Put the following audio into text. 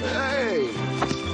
Hey!